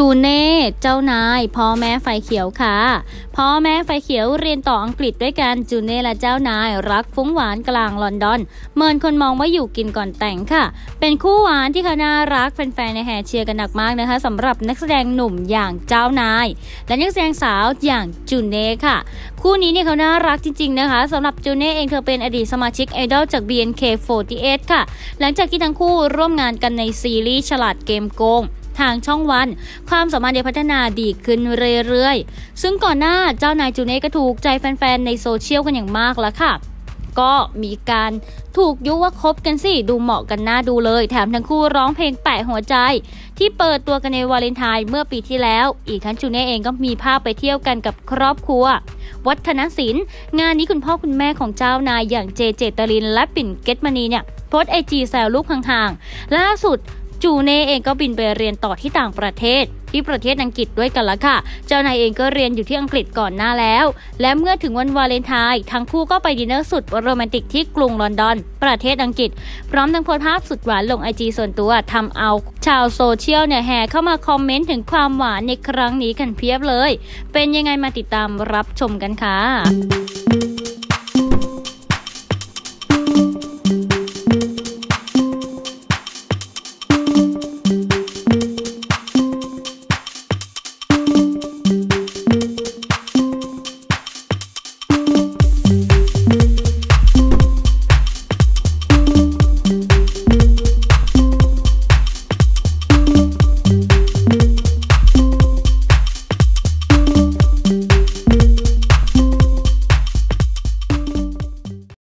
จูเน่เจ้านายพ่อแม่ไฟเขียวค่ะพ่อแม่ไฟเขียวเรียนต่ออังกฤษด้วยกันจูเน่และเจ้านายรักฟุ้งหวานกลางลอนดอนเมินคนมองว่าอยู่กินก่อนแต่งค่ะเป็นคู่หวานที่เขาน่ารักแฟนๆในแห่เชียร์กันหนักมากนะคะสำหรับนักแสดงหนุ่มอย่างเจ้านายและนักแสดงสาวอย่างจูเน่ค่ะคู่นี้เนี่ยเขาน่ารักจริงๆนะคะสำหรับจูเน่เองเธอเป็นอดีตสมาชิกไอดอลจาก BNK48 ค่ะหลังจากที่ทั้งคู่ร่วมงานกันในซีรีส์ฉลาดเกมโกงทางช่องวันความสัมพันธ์พัฒนาดีขึ้นเรื่อยๆซึ่งก่อนหน้าเจ้านายจูเน่ก็ถูกใจแฟนๆในโซเชียลกันอย่างมากแล้วค่ะก็มีการถูกยุว่าคบกันสิดูเหมาะกันน่าดูเลยแถมทั้งคู่ร้องเพลงแปะหัวใจที่เปิดตัวกันในวาเลนไทน์เมื่อปีที่แล้วอีกทั้งจูเน่เองก็มีภาพไปเที่ยวกันกับครอบครัววัฒนศิลป์งานนี้คุณพ่อคุณแม่ของเจ้านายอย่างเจเจตรินและปิ่นเกตมณีเนี่ยโพสต์ไอจีแซวลูกห่างๆล่าสุดจูเน่เองก็บินไปเรียนต่อที่ต่างประเทศที่ประเทศอังกฤษด้วยกันละค่ะเจ้านายเองก็เรียนอยู่ที่อังกฤษก่อนหน้าแล้วและเมื่อถึงวันวาเลนไทน์ทั้งคู่ก็ไปดินเนอร์สุดโรแมนติกที่กรุงลอนดอนประเทศอังกฤษพร้อมทั้งโพสต์ภาพสุดหวานลงไอจีส่วนตัวทำเอาชาวโซเชียลเนี่ยแห่เข้ามาคอมเมนต์ถึงความหวานในครั้งนี้กันเพียบเลยเป็นยังไงมาติดตามรับชมกันค่ะ